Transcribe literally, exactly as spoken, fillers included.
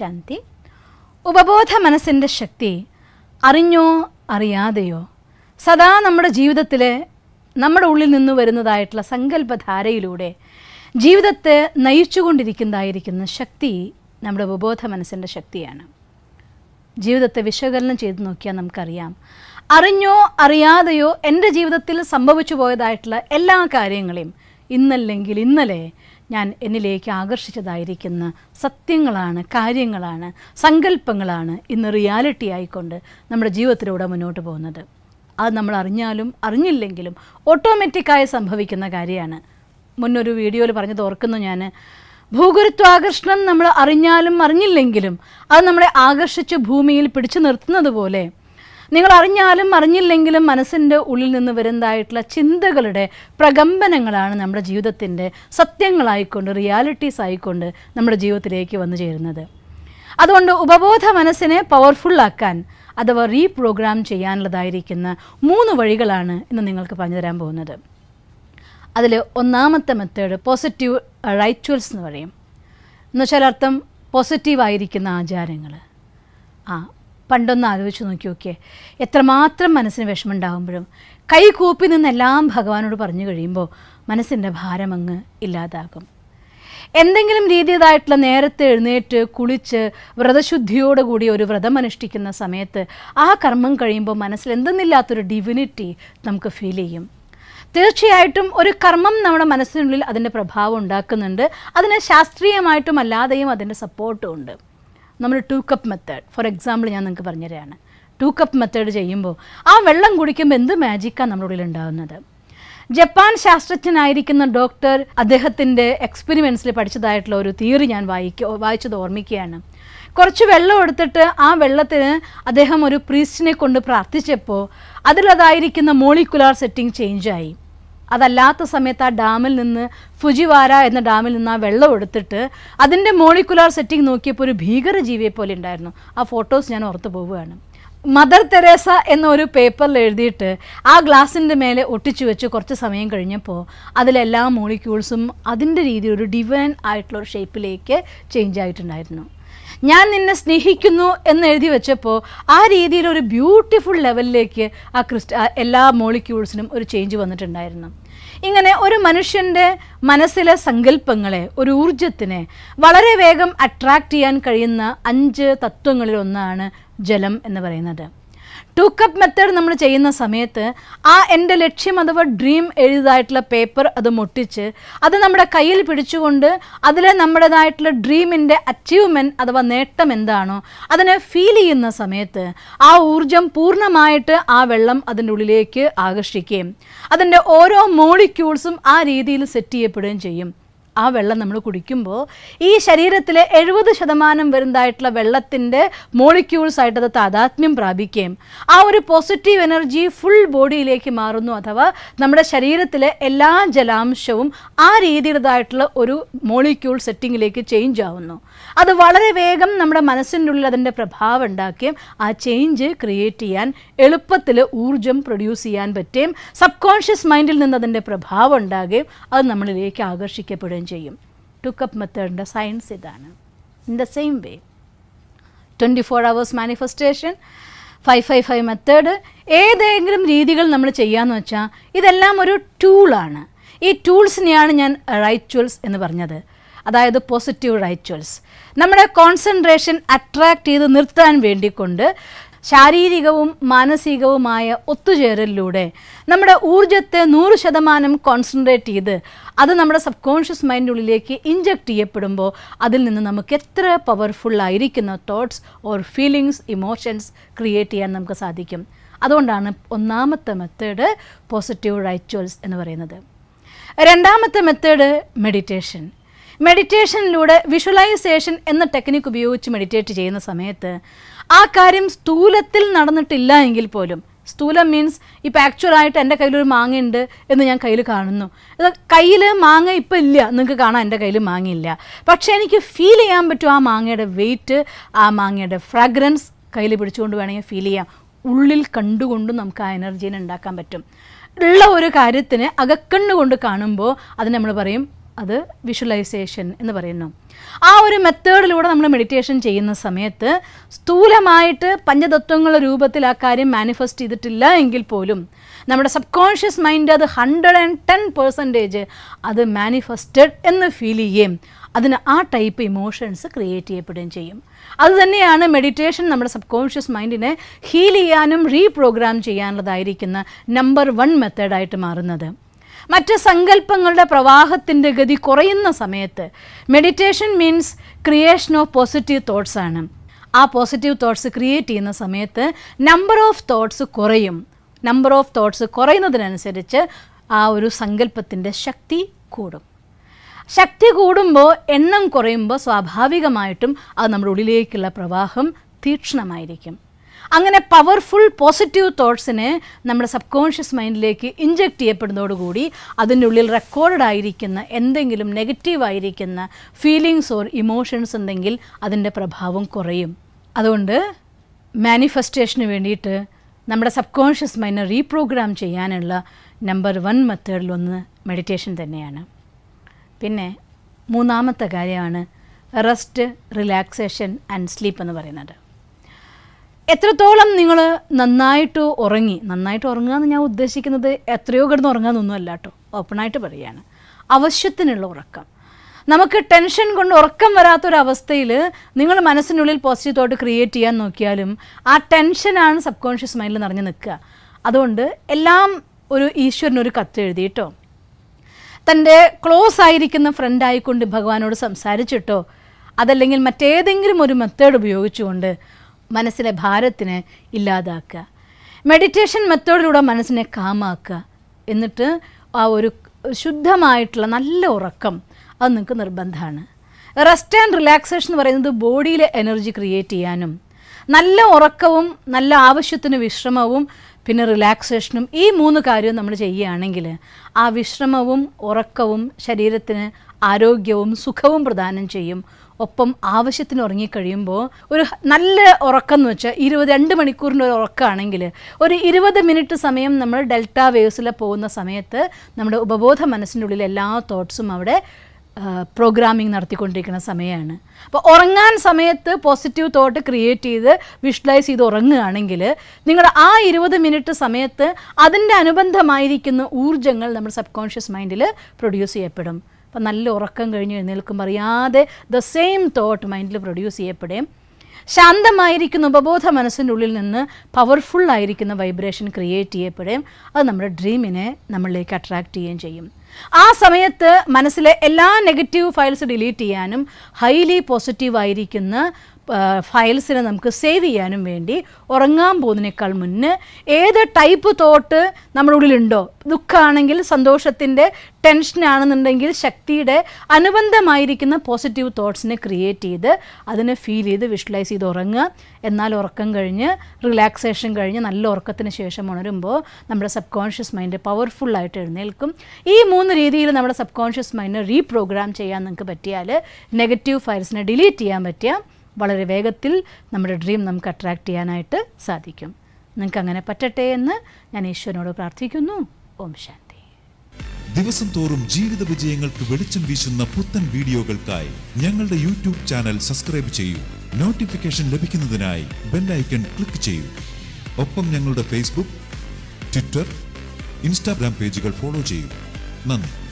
ശാന്തി. ഉപബോധ മനസ്സിൻ്റെ ശക്തി അറിഞ്ഞോ അറിയാതെയോ സദാ നമ്മുടെ ജീവിതത്തിൽ നമ്മുടെ ഉള്ളിൽ നിന്ന് വരുന്നതായിട്ടുള്ള സങ്കല്പധാരയിലൂടെ ജീവിതത്തെ നയിച്ചുകൊണ്ടിരിക്കുന്നതായിരിക്കുന്ന ശക്തി നമ്മുടെ ഉപബോധ മനസ്സിൻ്റെ ശക്തിയാണ്. ജീവിതത്തെ വിശകലനം ചെയ്ത് നോക്കിയാൽ നമുക്കറിയാം, അറിഞ്ഞോ അറിയാതെയോ എൻ്റെ ജീവിതത്തിൽ സംഭവിച്ചു പോയതായിട്ടുള്ള എല്ലാ കാര്യങ്ങളെയും ഇന്നല്ലെങ്കിൽ ഇന്നലെ ഞാൻ എന്നിലേക്ക് ആകർഷിച്ചതായിരിക്കുന്ന സത്യങ്ങളാണ്, കാര്യങ്ങളാണ്, സങ്കല്പങ്ങളാണ് ഇന്ന് റിയാലിറ്റി ആയിക്കൊണ്ട് നമ്മുടെ ജീവിതത്തിലൂടെ മുന്നോട്ട് പോകുന്നത്. അത് നമ്മൾ അറിഞ്ഞാലും അറിഞ്ഞില്ലെങ്കിലും ഓട്ടോമാറ്റിക്കായി സംഭവിക്കുന്ന കാര്യമാണ്. മുന്നൊരു വീഡിയോയിൽ പറഞ്ഞത് ഓർക്കുന്നു ഞാൻ, ഭൂഗുരുത്വാകർഷണം നമ്മൾ അറിഞ്ഞാലും അറിഞ്ഞില്ലെങ്കിലും അത് നമ്മളെ ആകർഷിച്ച് ഭൂമിയിൽ പിടിച്ചു നിർത്തുന്നത് പോലെ, നിങ്ങൾ അറിഞ്ഞാലും അറിഞ്ഞില്ലെങ്കിലും മനസ്സിൻ്റെ ഉള്ളിൽ നിന്ന് വരുന്നതായിട്ടുള്ള ചിന്തകളുടെ പ്രകമ്പനങ്ങളാണ് നമ്മുടെ ജീവിതത്തിൻ്റെ സത്യങ്ങളായിക്കൊണ്ട്, റിയാലിറ്റീസ് ആയിക്കൊണ്ട് നമ്മുടെ ജീവിതത്തിലേക്ക് വന്നു ചേരുന്നത്. അതുകൊണ്ട് ഉപബോധ മനസ്സിനെ പവർഫുള്ളാക്കാൻ അഥവാ റീപ്രോഗ്രാം ചെയ്യാനുള്ളതായിരിക്കുന്ന മൂന്ന് വഴികളാണ് ഇന്ന് നിങ്ങൾക്ക് പറഞ്ഞുതരാൻ പോകുന്നത്. അതിൽ ഒന്നാമത്തെ മെത്തേഡ് പോസിറ്റീവ് റൈച്വൽസ് എന്ന് പറയും. എന്നുവെച്ചാൽ അർത്ഥം പോസിറ്റീവായിരിക്കുന്ന ആചാരങ്ങൾ. ആ പണ്ടൊന്ന് ആലോചിച്ച് നോക്കി നോക്കിയേ, എത്രമാത്രം മനസ്സിന് വിഷമമുണ്ടാകുമ്പോഴും കൈ കൂപ്പി നിന്നെല്ലാം ഭഗവാനോട് പറഞ്ഞു കഴിയുമ്പോൾ മനസ്സിൻ്റെ ഭാരമങ്ങ് ഇല്ലാതാകും. എന്തെങ്കിലും രീതിയിലായിട്ടുള്ള നേരത്തെ എഴുന്നേറ്റ് കുളിച്ച് വ്രതശുദ്ധിയോടുകൂടി ഒരു വ്രതം അനുഷ്ഠിക്കുന്ന സമയത്ത് ആ കർമ്മം കഴിയുമ്പോൾ മനസ്സിൽ എന്തെന്നില്ലാത്തൊരു ഡിവിനിറ്റി നമുക്ക് ഫീൽ ചെയ്യും. തീർച്ചയായിട്ടും ഒരു കർമ്മം നമ്മുടെ മനസ്സിനുള്ളിൽ അതിൻ്റെ പ്രഭാവം ഉണ്ടാക്കുന്നുണ്ട്. അതിന് ശാസ്ത്രീയമായിട്ടും അല്ലാതെയും അതിൻ്റെ സപ്പോർട്ടും ഉണ്ട്. നമ്മൾ two cup method for example ഞാൻ നിങ്ങൾക്ക് പറഞ്ഞുതരാണ്. ടൂ കപ്പ് മെത്തേഡ് ചെയ്യുമ്പോൾ ആ വെള്ളം കുടിക്കുമ്പോൾ എന്ത് മാജിക്കാണ് നമ്മുടെ ഉള്ളിൽ ഉണ്ടാകുന്നത്. ജപ്പാൻ ശാസ്ത്രജ്ഞനായിരിക്കുന്ന ഡോക്ടർ അദ്ദേഹത്തിൻ്റെ എക്സ്പെരിമെൻസിൽ പഠിച്ചതായിട്ടുള്ള ഒരു തിയറി ഞാൻ വായിക്കുക വായിച്ചത് ഓർമ്മിക്കുകയാണ്. കുറച്ച് വെള്ളം എടുത്തിട്ട് ആ വെള്ളത്തിന് അദ്ദേഹം ഒരു പ്രീസ്റ്റിനെ കൊണ്ട് പ്രാർത്ഥിച്ചപ്പോൾ അതിലതായിരിക്കുന്ന മോളിക്കുലാർ സെറ്റിംഗ് ചേഞ്ചായി. അതല്ലാത്ത സമയത്ത് ആ ഡാമിൽ നിന്ന്, ഫുജിവാര എന്ന ഡാമിൽ നിന്ന് ആ വെള്ളം എടുത്തിട്ട് അതിൻ്റെ മോളിക്കുലാർ സെറ്റിംഗ് നോക്കിയപ്പോൾ ഒരു ഭീകര ജീവിയെ പോലെ ഉണ്ടായിരുന്നു. ആ ഫോട്ടോസ് ഞാൻ ഓർത്തു പോവുകയാണ്. മദർ തെരേസ എന്നൊരു പേപ്പറിൽ എഴുതിയിട്ട് ആ ഗ്ലാസിൻ്റെ മേലെ ഒട്ടിച്ചു വെച്ച് കുറച്ച് സമയം കഴിഞ്ഞപ്പോൾ അതിലെല്ലാ മോളിക്യൂൾസും അതിൻ്റെ രീതിയിൽ ഒരു ഡിവൈൻ ആയിട്ടുള്ള ഒരു ഷേപ്പിലേക്ക് ചേഞ്ച് ആയിട്ടുണ്ടായിരുന്നു. ഞാൻ നിന്നെ സ്നേഹിക്കുന്നു എന്ന് എഴുതി വെച്ചപ്പോൾ ആ രീതിയിൽ ഒരു ബ്യൂട്ടിഫുൾ ലെവലിലേക്ക് ആ ക്രിസ്റ്റ എല്ലാ മോളിക്യൂൾസിനും ഒരു ചേഞ്ച് വന്നിട്ടുണ്ടായിരുന്നു. ഇങ്ങനെ ഒരു മനുഷ്യൻ്റെ മനസ്സിലെ സങ്കല്പങ്ങളെ, ഒരു ഊർജത്തിനെ വളരെ വേഗം അട്രാക്റ്റ് ചെയ്യാൻ കഴിയുന്ന അഞ്ച് തത്വങ്ങളിൽ ഒന്നാണ് ജലം എന്ന് പറയുന്നത്. ടു കപ്പ് മെത്തേഡ് നമ്മൾ ചെയ്യുന്ന സമയത്ത് ആ എൻ്റെ ലക്ഷ്യം അഥവാ ഡ്രീം എഴുതിയതായിട്ടുള്ള പേപ്പർ അത് മുട്ടിച്ച് അത് നമ്മുടെ കയ്യിൽ പിടിച്ചുകൊണ്ട് അതിലെ നമ്മുടേതായിട്ടുള്ള ഡ്രീമിൻ്റെ അച്ചീവ്മെൻറ്റ് അഥവാ നേട്ടം എന്താണോ അതിനെ ഫീൽ ചെയ്യുന്ന സമയത്ത് ആ ഊർജം പൂർണ്ണമായിട്ട് ആ വെള്ളം അതിൻ്റെ ഉള്ളിലേക്ക് ആകർഷിക്കുകയും അതിൻ്റെ ഓരോ മോളിക്യൂൾസും ആ രീതിയിൽ സെറ്റ് ചെയ്യപ്പെടുകയും ചെയ്യും. ആ വെള്ളം നമ്മൾ കുടിക്കുമ്പോൾ ഈ ശരീരത്തിലെ എഴുപത് ശതമാനം വരുന്നതായിട്ടുള്ള വെള്ളത്തിൻ്റെ മോളിക്യൂൾസായിട്ടത് താദാത്മ്യം പ്രാപിക്കുകയും ആ ഒരു പോസിറ്റീവ് എനർജി ഫുൾ ബോഡിയിലേക്ക് മാറുന്നു. അഥവാ നമ്മുടെ ശരീരത്തിലെ എല്ലാ ജലാംശവും ആ രീതിയിലായിട്ടുള്ള ഒരു മോളിക്യൂൾ സെറ്റിങ്ങിലേക്ക് ചേഞ്ച് ആവുന്നു. അത് വളരെ വേഗം നമ്മുടെ മനസ്സിൻ്റെ ഉള്ളിൽ അതിൻ്റെ പ്രഭാവം ഉണ്ടാക്കുകയും ആ ചേഞ്ച് ക്രിയേറ്റ് ചെയ്യാൻ എളുപ്പത്തിൽ ഊർജം പ്രൊഡ്യൂസ് ചെയ്യാൻ പറ്റുകയും സബ് കോൺഷ്യസ് മൈൻഡിൽ നിന്ന് അതിൻ്റെ പ്രഭാവം ഉണ്ടാകുകയും അത് നമ്മളിലേക്ക് ആകർഷിക്കപ്പെടുകയും ചെയ്യും. ടു കപ്പ് മെത്തേഡിൻ്റെ സയൻസ് ഇതാണ്. In the same way twenty four hours manifestation, five five five method, ഏതെങ്കിലും രീതികൾ നമ്മൾ ചെയ്യാമെന്ന് വെച്ചാൽ ഇതെല്ലാം ഒരു ടൂളാണ്. ഈ ടൂൾസിനെയാണ് ഞാൻ റൈച്വൽസ് എന്ന് പറഞ്ഞത്. അതായത് പോസിറ്റീവ് റൈച്വൽസ് നമ്മുടെ കോൺസെൻട്രേഷൻ അട്രാക്റ്റ് ചെയ്ത് നിർത്താൻ വേണ്ടിക്കൊണ്ട് ശാരീരികവും മാനസികവുമായ ഒത്തുചേരലിലൂടെ നമ്മുടെ ഊർജത്തെ നൂറ് ശതമാനം കോൺസെൻട്രേറ്റ് ചെയ്ത് അത് നമ്മുടെ സബ് കോൺഷ്യസ് മൈൻഡിനുള്ളിലേക്ക് ഇഞ്ചെക്റ്റ് ചെയ്യപ്പെടുമ്പോൾ അതിൽ നിന്ന് നമുക്ക് എത്ര പവർഫുള്ളായിരിക്കുന്ന thoughts or feelings, emotions create ചെയ്യാൻ നമുക്ക് സാധിക്കും. അതുകൊണ്ടാണ് ഒന്നാമത്തെ മെത്തേഡ് പോസിറ്റീവ് റൈച്വൽസ് എന്ന് പറയുന്നത്. രണ്ടാമത്തെ മെത്തേഡ് മെഡിറ്റേഷൻ. മെഡിറ്റേഷനിലൂടെ വിഷ്വലൈസേഷൻ എന്ന ടെക്നിക്ക് ഉപയോഗിച്ച് മെഡിറ്റേറ്റ് ചെയ്യുന്ന സമയത്ത് ആ കാര്യം സ്ഥൂലത്തിൽ നടന്നിട്ടില്ല എങ്കിൽ പോലും, സ്ഥൂലം മീൻസ് ഇപ്പോൾ ആക്ച്വലായിട്ട് എൻ്റെ കയ്യിലൊരു മാങ്ങയുണ്ട് എന്ന് ഞാൻ കയ്യിൽ കാണുന്നു. ഇത് കയ്യിൽ മാങ്ങ ഇപ്പം ഇല്ല, നിങ്ങൾക്ക് കാണാം എൻ്റെ കയ്യിൽ മാങ്ങയില്ല, പക്ഷേ എനിക്ക് ഫീൽ ചെയ്യാൻ പറ്റും ആ മാങ്ങയുടെ വെയിറ്റ്, ആ മാങ്ങയുടെ ഫ്രാഗ്രൻസ് കയ്യിൽ പിടിച്ചുകൊണ്ട് വേണമെങ്കിൽ ഫീൽ ചെയ്യാം. ഉള്ളിൽ കണ്ടുകൊണ്ടും നമുക്ക് ആ എനർജീനെ ഉണ്ടാക്കാൻ പറ്റും. ഉള്ള ഒരു കാര്യത്തിന് അകക്കണ്ണുകൊണ്ട് കാണുമ്പോൾ അത് നമ്മൾ പറയും That visualization in the Vareno. Our method of meditation chain the Samet, Stulamite, Panjadatungal Rubatilakari manifest the Tilla Engil Polum. Number subconscious mind the hundred and ten percentage other manifested in the feeling. That is type of emotions create cheyum. That's meditation nammada subconscious mind ine heal cheyanum reprogram cheyanalladayirikkuna number one method aayittu maarunadu. Mattu sankalpangalude pravaahathinte gathi korayunna samayathe meditation means creation of positive thoughts aanu. Aa positive thoughts create cheyyunna samayathe number of thoughts korayum. Number of thoughts korayunnathinu aa oru sankalpathinte shakti koodum. Shakti Kudumbo, Ennam Korembo, Swabhavigamaitum, Anamrudilekilla Pravaham, Tichna Mairikim. Angana powerful positive thoughts in a number subconscious mind lake inject a pedodogudi, other newly recorded irikina, endingilum negative irikina, feelings or emotions and thingil, other than the Prabhavam Koreum. Adunda manifestation of it, number subconscious mind reprogram cheyanella, number one method luna meditation than Pinne, Munamata Gayana, rest, relaxation, and sleep on the Varinada. Ethratolam Ningola, Nanaito Orangi, Nanaito Orangana, the Sikin, the Ethriogan Organun Lato, Openite Variana. Our Shitin Loraka. Namaka tension Gondorkam Varatur Avastale, Ningola Manasinulil positive thought to create Tian Nokialum, our tension and subconscious mind Naranaka. Adonde, Elam Uru Ishur Nurikatir theatre. Tande close Irikana friend I could Bhagavanodu Samsarichito, other Lingil Mate Dingrimur method of Yochunde, Manasile Bharatine, Iladaka. Meditation method would a Manasine Kamaka. In the turn, our Shuddhamaitla Nallorakam, Anakanar Bandhana. Rest and relaxation were in the body energy creatianum. Nalla Orakavum, Nalla Avashutan Vishramavum. Pinna relaxation, E Munakarium Namaja Anangile, A Vishramavum, Orakavum, Shadiratine, Arogium, Sukavum Pradan and Chayum, Opum Avashitin Orangi Karimbo, or Nalla Orakanucha, Iriva the Endamanikurno Orakanangile, or Iriva the minute to Samayam number delta Vesula Pona Sametha, number Ubabotha Manasinudilla thoughts Mavade. Uh, programming നടത്തിക്കൊണ്ടിരിക്കുന്ന സമയമാണ് അപ്പോൾ ഉറങ്ങാൻ സമയത്ത് positive thought create ചെയ്ത് visualise ചെയ്ത് ഉറങ്ങുകയാണെങ്കിൽ നിങ്ങളുടെ ആ ഇരുപത് മിനിറ്റ് സമയത്ത് അതിന്റെ അനുബന്ധമായിരിക്കുന്ന ഊർജ്ജങ്ങൾ നമ്മുടെ സബ്കോൺഷ്യസ് മൈൻഡിൽ പ്രൊഡ്യൂസ് ചെയ്യപ്പെടും. അപ്പോൾ നല്ല ഉറക്കം കഴിഞ്ഞ് എഴുന്നേൽക്കുമ്പോൾ അറിയാതെ the same thought മൈൻഡിൽ പ്രൊഡ്യൂസ് ചെയ്യപ്പെടും. ശാന്തമായിരിക്കുന്ന ഉപബോധ മനസ്സിന്റെ ഉള്ളിൽ നിന്ന് പവർഫുൾ ആയിരിക്കുന്ന വൈബ്രേഷൻ ക്രിയേറ്റ് ചെയ്യപ്പെടും. അത് നമ്മുടെ ഡ്രീമിനെ നമ്മളിലേക്ക് അട്രാക്റ്റ് ചെയ്യുകയും ചെയ്യും. ആ സമയത്ത് മനസ്സിലെ എല്ലാ നെഗറ്റീവ് ഫയൽസ് ഡിലീറ്റ് ചെയ്യാനും ഹൈലി പോസിറ്റീവ് ആയിരിക്കുന്ന ഫയൽസിനെ നമുക്ക് സേവ് ചെയ്യാനും വേണ്ടി ഉറങ്ങാൻ പോകുന്നതിനേക്കാൾ മുന്നേ ഏത് ടൈപ്പ് തോട്ട് നമ്മുടെ ഉള്ളിൽ ഉണ്ടോ ദുഃഖാണെങ്കിൽ സന്തോഷത്തിന്റെ ടെൻഷൻ ആണെന്നുണ്ടെങ്കിൽ ശക്തിയുടെ അനുബന്ധമായിരിക്കുന്ന പോസിറ്റീവ് തോട്ട്സിനെ ക്രിയേറ്റ് ചെയ്ത് അതിനെ ഫീൽ ചെയ്ത് വിഷ്വലൈസ് ചെയ്ത് ഉറങ്ങുക. എന്നാൽ ഉറക്കം കഴിഞ്ഞ് റിലാക്സേഷൻ കഴിഞ്ഞ് നല്ല ഉറക്കത്തിന് ശേഷം ഉണരുമ്പോൾ നമ്മുടെ സബ്കോൺഷ്യസ് മൈൻഡ് പവർഫുൾ ആയിട്ട് എഴുന്നേൽക്കും. ഈ മൂന്ന് രീതിയിൽ നമ്മുടെ സബ്കോൺഷ്യസ് മൈൻഡ് റീപ്രോഗ്രാം ചെയ്യാൻ നിങ്ങൾക്ക് പറ്റിയാൽ നെഗറ്റീവ് ഫയൽസിനെ ഡിലീറ്റ് ചെയ്യാൻ പറ്റിയ വളരെ വേഗത്തിൽ നമ്മുടെ ഡ്രീം നമുക്ക് അട്രാക്ട് ചെയ്യാനായിട്ട് സാധിക്കും. നിങ്ങൾക്ക് അങ്ങനെ പറ്റട്ടെ എന്ന് ഞാൻ ഈശ്വരനോട് പ്രാർത്ഥിക്കുന്നു. ഓം ശാന്തി. ദിവസം തോറും ജീവിത വിജയങ്ങൾക്ക് വെളിച്ചം വീശുന്ന പുത്തൻ വീഡിയോകൾക്കായി ഞങ്ങളുടെ യൂട്യൂബ് ചാനൽ സബ്സ്ക്രൈബ് ചെയ്യൂ. നോട്ടിഫിക്കേഷൻ ലഭിക്കുന്നതിനായി ബെൽ ഐക്കൺ ക്ലിക്ക് ചെയ്യൂ. ഒപ്പം ഞങ്ങളുടെ ഫേസ്ബുക്ക്, ട്വിറ്റർ, ഇൻസ്റ്റാഗ്രാം പേജുകൾ ഫോളോ ചെയ്യൂ. നന്ദി.